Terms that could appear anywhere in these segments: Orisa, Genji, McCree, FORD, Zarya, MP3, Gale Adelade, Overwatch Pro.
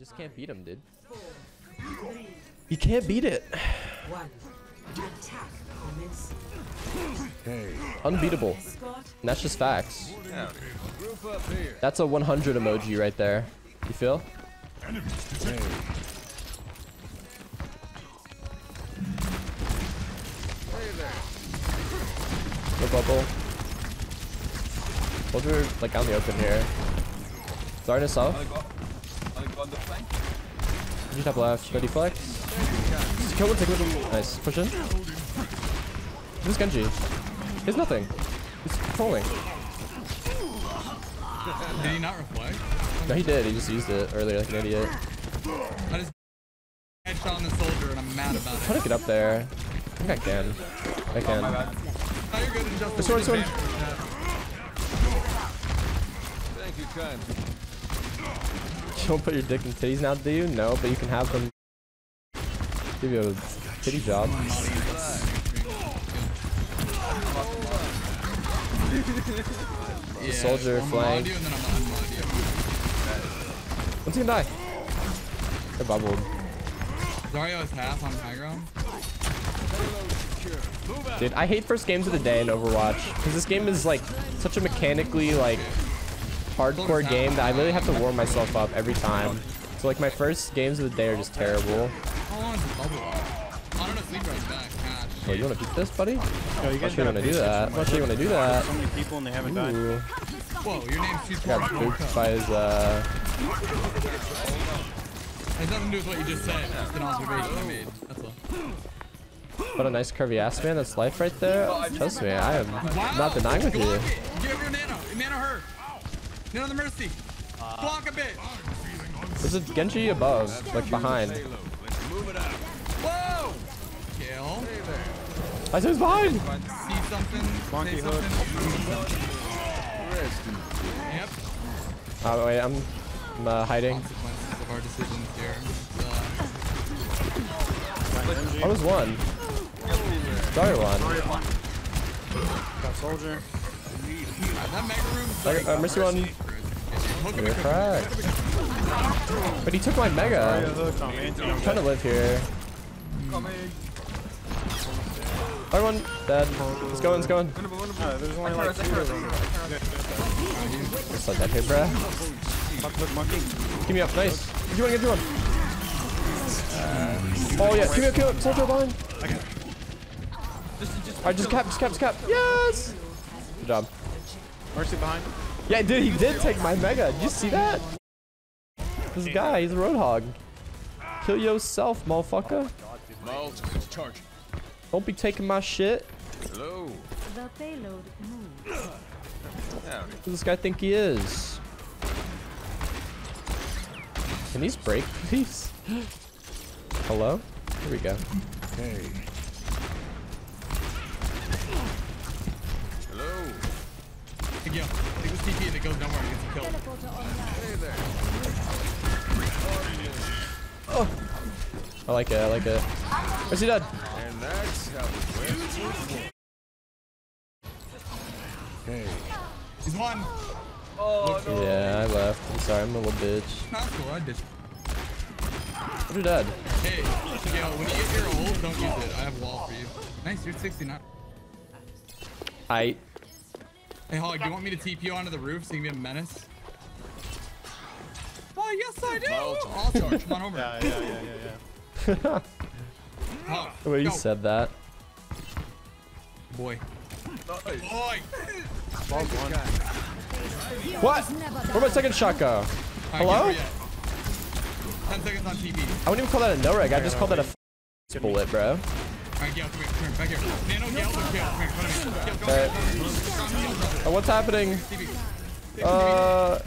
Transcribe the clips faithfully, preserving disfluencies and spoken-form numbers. just can't beat him, dude. You can't beat it. Unbeatable. And that's just facts. That's a one hundred emoji right there. You feel? The bubble. Those are like out in the open here. Zarnis off. You tap left. Go deflex. Just kill one, take one. Nice. Push in. Who's Genji? He has nothing. He's controlling. Did he not reflect? No, he did. He just used it earlier like an idiot. I just headshot on the soldier and I'm mad about it. I'm trying to get up there. I think I can. I can. Oh, my bad. Oh, you're good. Just sword, sword. Thank you, kind. You don't put your dick in titties now, do you? No, but you can have them give you a titty job. Yeah, soldier flying. Once you can die. They're bubbled. Dario is half on high ground. Dude, I hate first games of the day in Overwatch because this game is like such a mechanically like hardcore game that I literally have to warm myself up every time. So like my first games of the day are just terrible. Oh, you want to beat this, buddy? No, you guys sure you want to do that. I'm not sure you want to do that. So many people and they haven't died. Whoa, your name's got booped by his uh. It has nothing to do with what you just said. It's an observation I made. That's all. What a nice curvy ass man, that's life right there. Trust me, I am wow. not denying with you. Block it. Give your nano, nano her. Nano the mercy. Uh, Block a bit. There's a Genji above, like behind. Whoa! Kill. I said it's behind. See something? Monkey hook. Yep. Oh wait, I'm, I'm uh, hiding. Consequences of our decisions here. Uh, I was one. Sorry, one. Got soldier. That mega room. Mercy one. You're cracked. But he took my mega. I'm trying to live here. Everyone dead. It's going, it's going. There's only like two of them. Just like that, hey, bruh. Give me up, nice. Get you one, get you one. Oh yeah, give me a kill. Soldier behind. Alright, just cap, just cap, just cap. Yes! Good job. Mercy behind. Yeah, dude, he did take my mega. Did you see that? This guy, he's a roadhog. Kill yourself, motherfucker. Don't be taking my shit. Hello. Who does this guy think he is? Can these break, please? Hello? Here we go. Hey. Take this T P and it goes nowhere and gets a kill. Hey there. Oh. I like it, I like it. Where's he dead? And that's how it hey. He's one. Oh, no. Yeah, I left. I'm sorry, I'm a little bitch. Not cool, I bitch. What are dead? Hey, yo, when you get your ult, don't use it. I have a wall for you. Nice, you're sixty-nine. I. Hey, Hog, do you want me to T P onto the roof so you can be a menace? Oh, yes, I do! I'll charge. Come on over. Yeah, yeah, yeah, yeah, yeah. Hog, the way you said that. Boy. Oh, boy! What? Where'd my second shot go? Hello? ten seconds on T P. I wouldn't even call that a no-reg. I just called that a f bullet, bro. Alright, Gale, come here, turn back here. Nano, Gale, Gale, Gale, come here, come here. Gale, go ahead. Oh, what's happening? Uh.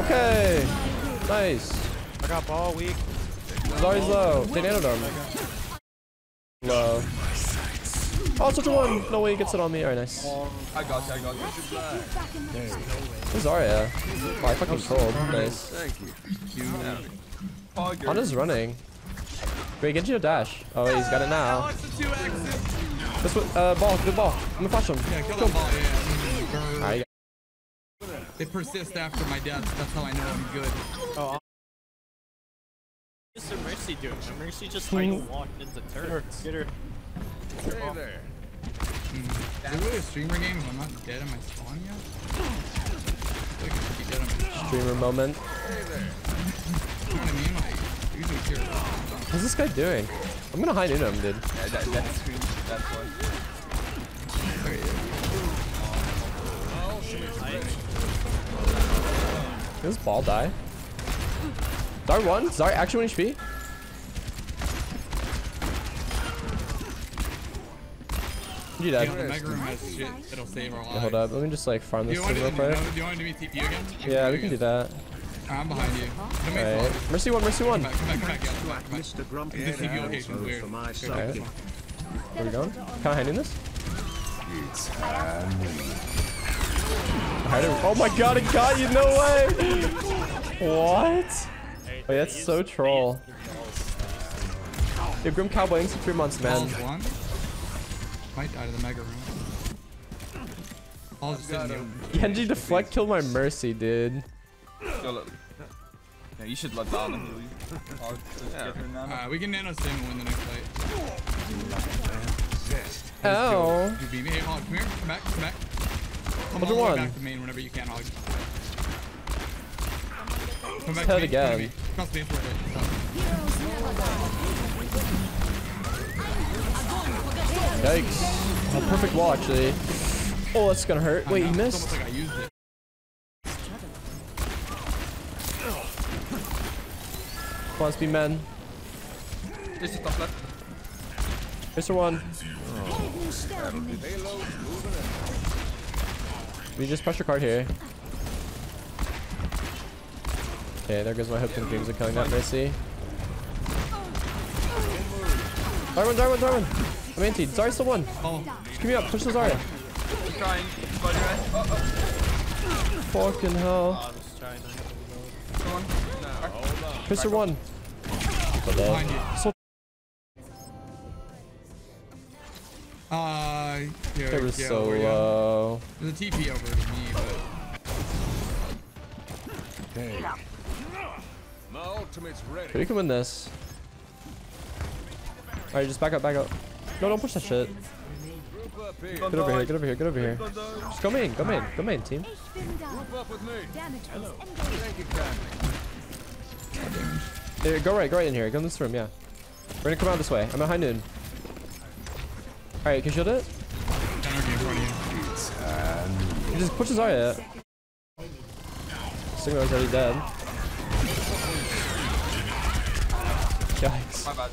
Okay. Nice. I got ball weak. Zari's low. They nanoed him. Low. Oh, such a one. No way he gets it on me. Alright, nice. I got you, I got you. Where's Zarya? Oh, I fucking trolled. Nice. Ana's running. Wait, Genji or dash? Oh, wait, he's got it now. Let's put uh, ball, good ball. I'm gonna flash him. Yeah, kill that ball, yeah. All right. They persist after my death. That's how I know I'm good. Oh, What's the Mercy doing? The Mercy just like walked into the turret. Get her. Get her. Hey there. Hmm. Is it really a streamer game if I'm not dead on my spawn yet? I feel like I should be dead on my streamer moment. Hey there. You know what I mean? Like, usually here. What's this guy doing? I'm gonna hide in him, dude. Yeah, that, that screen, that's one. There he is. Oh, shit. Did his ball die? Zar one? Zar actually one H P? You died. Yeah, hold up, let me just like farm this thing real quick. Do you want to do T P again? Yeah, we can do that. I'm behind you. Alright. Mercy one, Mercy one. Come back, come back, come back. Mister Grumpy. This T P location's weird. Alright. Where are we going? Can I hide in this? Oh my god, it got you! No way! What? Wait, that's so troll. Yo, Grim Cowboy, in three months, man. Might die to the mega room. I'll just Genji deflect killed my Mercy, dude. Yo, yeah, you should let Donna heal you. Yeah. Alright, we can nano stim and win the next fight. Oh. You beat me. Hey, Hog, come here. Come back, come back. Come all the way back to main whenever you can, Hog. Come back to again. Cross main for it. Yikes. A perfect wall, actually. Oh, that's gonna hurt. Wait, you missed? Like I used it. Come on, speed man. This is top left. Mister one. Oh. We just pressure card here. Okay, there goes my hopes and dreams of killing that Mercy. Zar one, Zar one, Zar one. I'm anti. Zar's still one. Oh. Just give me up. Push the Zar. Trying. Fucking hell. Pisser one. So uh, yeah, it was yeah, so low. There's a T P over to me, but... Dang. But you can win this. Alright, just back up, back up. No, don't push that shit. Get over here, get over here, get over here. Just go main, go main, go main, team. There, go right, go right in here. Go in this room, yeah. We're gonna come out this way. I'm at high noon. Alright, can you shield it? He just pushes Zarya out. Sigmar's already dead. Yikes. My bad.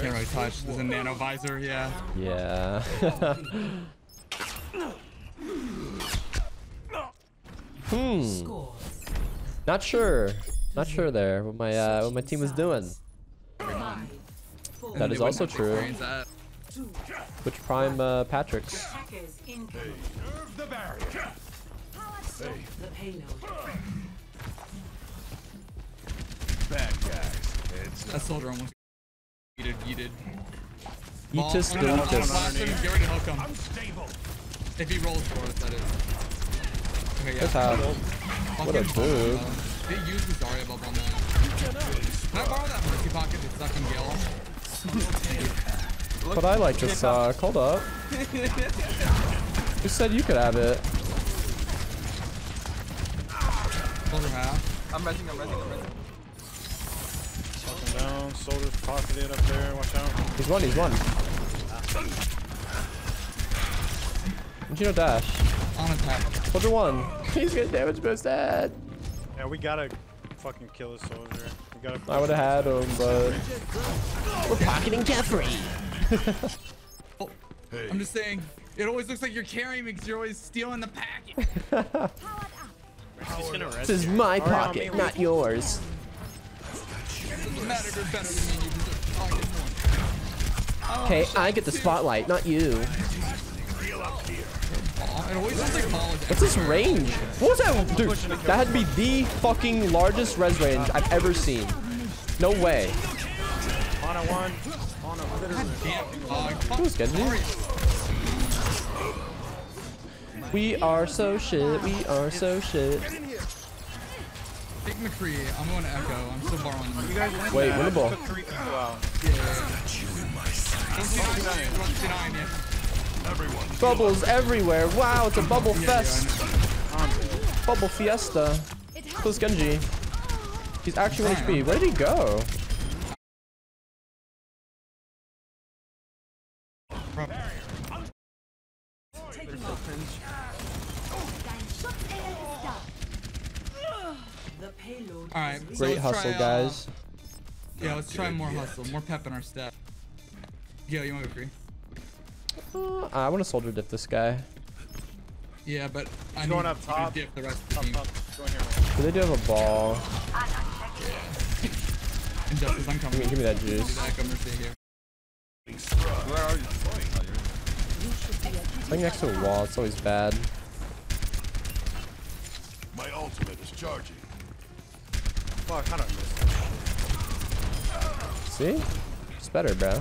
Can't really touch. There's a nano visor, yeah. Yeah. hmm. Not sure. Not sure there what my uh, what my team was doing. That is also true. Which prime uh, Patrick's? That soldier almost yeeted, yeeted. Ball. Yeetus, oh, no, no, no, no, no, no. If he rolls for us, that is. Okay, yeah. How. What a boo. They used the Zarya bubble on that. Can I borrow that Mercy pocket to suck and kill? But I like to suck. Hold up. Who said you could have it? Hold him half. I'm resing, I'm resing, I'm resing. Down, soldier pocketed up there, watch out. He's one, he's one. Gino dash. On attack. Soldier one. He's gonna damage boosted. Yeah, we gotta fucking kill this soldier. We gotta I would have had him, but... We're pocketing Jeffrey. Oh, hey. I'm just saying, it always looks like you're carrying me because you're always stealing the packet. This is my pocket, right, not yours. Okay, oh, I get the spotlight, not you. What's this range? What was that? Dude, that had to be the fucking largest res range I've ever seen. No way. On a one. On a one. Who's getting me? We are so shit. We are so shit. Take McCree. I'm going to Echo. I'm still borrowing them. You guys win. Wait, win the ball. Wow. Yeah. one sixty-nine, one sixty-nine, yeah. Bubbles everywhere. Wow, it's a bubble fest. Bubble fiesta. Close Genji. He's actually one H P. Where did he go? Alright, so great hustle, try, uh, guys. Yeah, let's try more yet. hustle, more pep in our step. Yo, you want to agree? Uh, I want to soldier dip this guy. Yeah, but I'm going up top. Dip the rest of the top, top. Here. They do have a ball. I'm Injustice, I'm coming. Give me, give me that juice. Where are you? I think next to a wall. It's always bad. My ultimate is charging. Fuck, I don't miss. See? It's better, bro.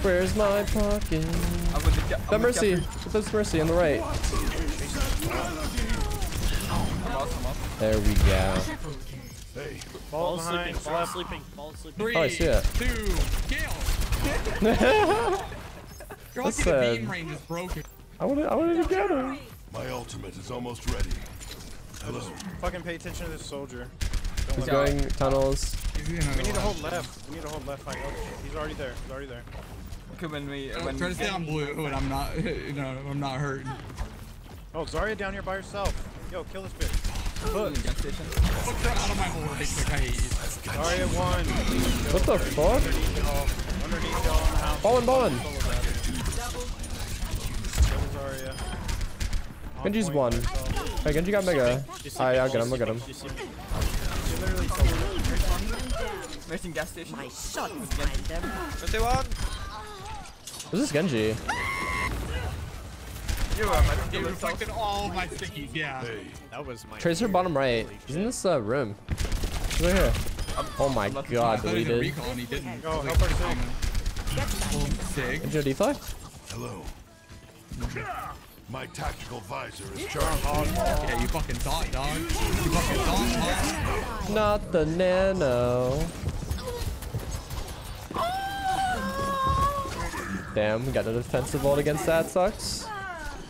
Where's my pocket? That Mercy! Put this Mercy on the right. There we go. Hey. Ball, ball sleeping, ball sleeping, ball sleeping. Three, oh, I see it. Two, That's uh, beam range is broken. I wanted, I wanted to get him. My ultimate is almost ready. Hello. Fucking pay attention to this soldier. Don't he's going out. tunnels. We need to hold left. We need to hold left. Like, oh, he's already there. He's already there. Come in me. Try to stay on blue, and I'm not. You know, I'm not hurting. Oh, Zarya down here by herself. Yo, kill this bitch. Look. Fuck that out of my hole. Right quick. I hate you. Zarya one. What the fuck? Underneath y'all on the house. Ballin', ballin'. Zarya. Genji's one. Hey, Genji got mega. Alright, I'll get him, I'll get him. This is Genji. You reflected all my stickies, yeah. That was my Tracer bottom right. He's in this uh, room. He's right here. Oh my god, deleted. Genji deflect? Hello. My tactical visor is charged. Yeah, you fucking thought, dog. You fucking thought, dog. Not the nano. Damn, we got a defensive ult against that. Sucks.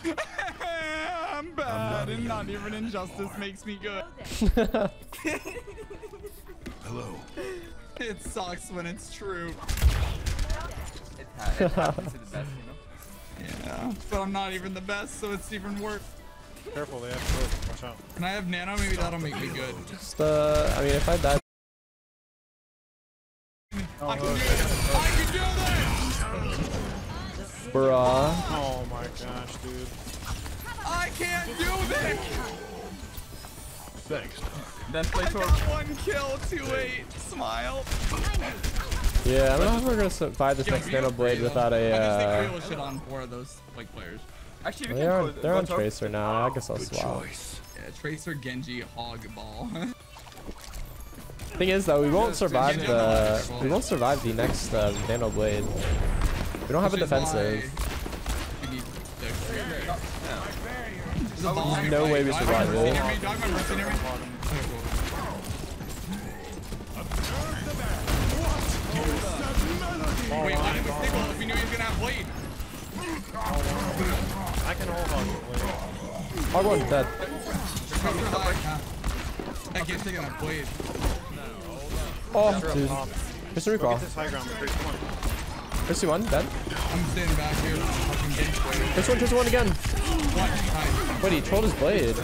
I'm bad, and not even Injustice makes me good. Hello. It sucks when it's true. It happens to the best. Yeah, but I'm not even the best, so it's even worse. Careful, they have to watch out. Can I have nano? Maybe that'll make me good. Just, uh, I mean, if I die. Oh, I can do this! I can do this! Bruh. Oh my gosh, dude. I can't do this! Thanks. Then play I got one kill, two eight, smile. Yeah, I don't know if we're gonna survive this yeah, next nano blade without a. Uh... I just think we will shit on four of those like players. Actually, we they can. Are, they're on Tracer up. now. I guess I'll swap. Yeah, Tracer, Genji, Hog, Ball. Thing is, though, we won't survive Genji the. We won't survive the next uh, nano blade. We don't have Which a defensive. There's no, no way we survive it. Wait, I didn't stay well if we knew he was gonna have blade. I can hold on. I wasn't dead. I can't take on a blade. Oh, dude. Here's the recall. Here's the one, dead. I'm standing back here. Here's one, here's one again. Wait, he trolled his blade. I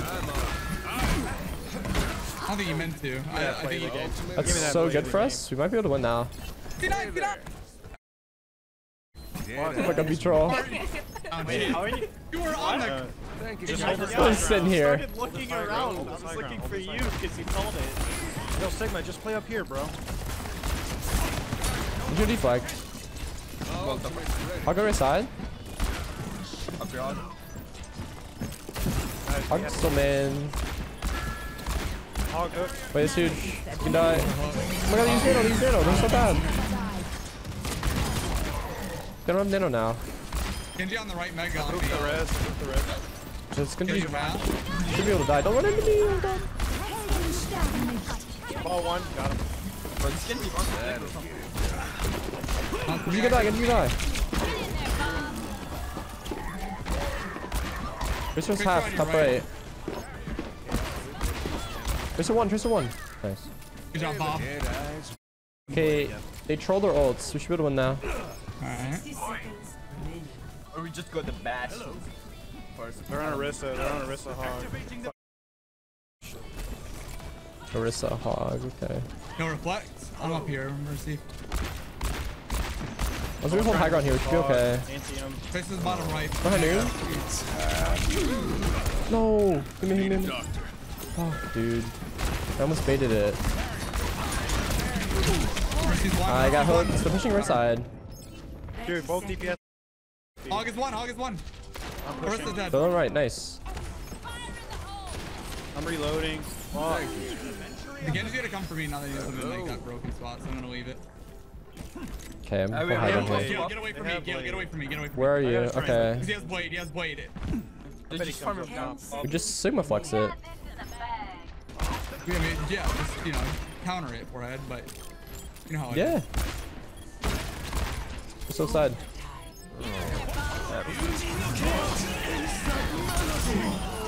don't think he meant to. I, I think he did. That's so good for us. We might be able to win now. Get out, get out. Fuck, I'm gonna be troll. You were on the... I'm sitting here. I started looking around. I was looking for you because you called it. Yo, Sigma, just play up here, bro. Did you deflect? I'll go right side. Up your own. I'm still man. Wait, it's huge. You can die. Oh my god, he's nano, he's nano. They're so bad. They don't have nano now. Genji on the right mega. Move the rest, move the rest. It's gonna be, should be able to die. Don't run into me, I'm dead. Ball one, got him. But it's Genji on the dead or something. You can die, Genji can die. Tracer's half, top right. Tracer one, Tracer one. Nice. Good job, Bob. Okay, they troll their ults. We should be able to win now. Alright. Or we just go to bash. They're on Orisa. They're on Orisa hog. Orisa hog. Okay. No reflect. I'm up here. Mercy. Let's go hold high ground here. We should be okay. Face is bottom right. Behind you. No. Give me him. Oh, dude. I almost baited it. I got hooked. They're pushing right side. Dude, both D P S. Hog is one. Hog is one. All right, nice. I'm reloading. Oh. The game's gonna come for me now that he's gonna make that broken spot, so I'm gonna leave it. Okay, I'm behind him. Gale, get away from me. Gale, get away from me. Get away from me. Where are you? Okay. He has blade. He has blade. It. Just we just sigma flex it. Yeah, I mean, yeah, just, you know, counter it, forehead, but you know how it yeah. is. Yeah. So sad.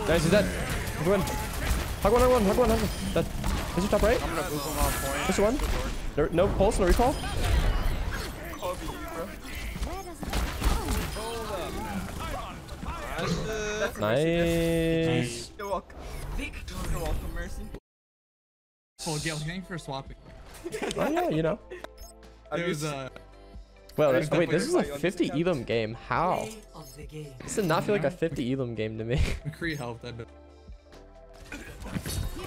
Guys, he's dead. Hug one. Hug one, hug one, hug one, hug one. Dead. Is he top right? I'm gonna boop him off point. This one? There, no pulse, no recall? Nice. Oh, Gale, thank you for swapping. Oh, yeah, you know. There's a... Well, wait, wait, this is a fifty Elim game. How? This did not feel like a fifty Elim game to me. McCree helped that bit.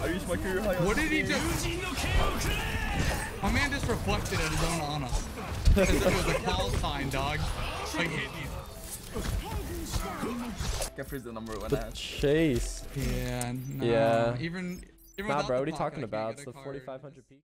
I used my career high. What did he do? My man just reflected at his own honor. Because it was a call sign, dog. Like, hit these. Jeffrey's the number one ass. Chase. Yeah, no. Yeah. Even, even nah, bro, what are you talking about? So forty-five hundred P.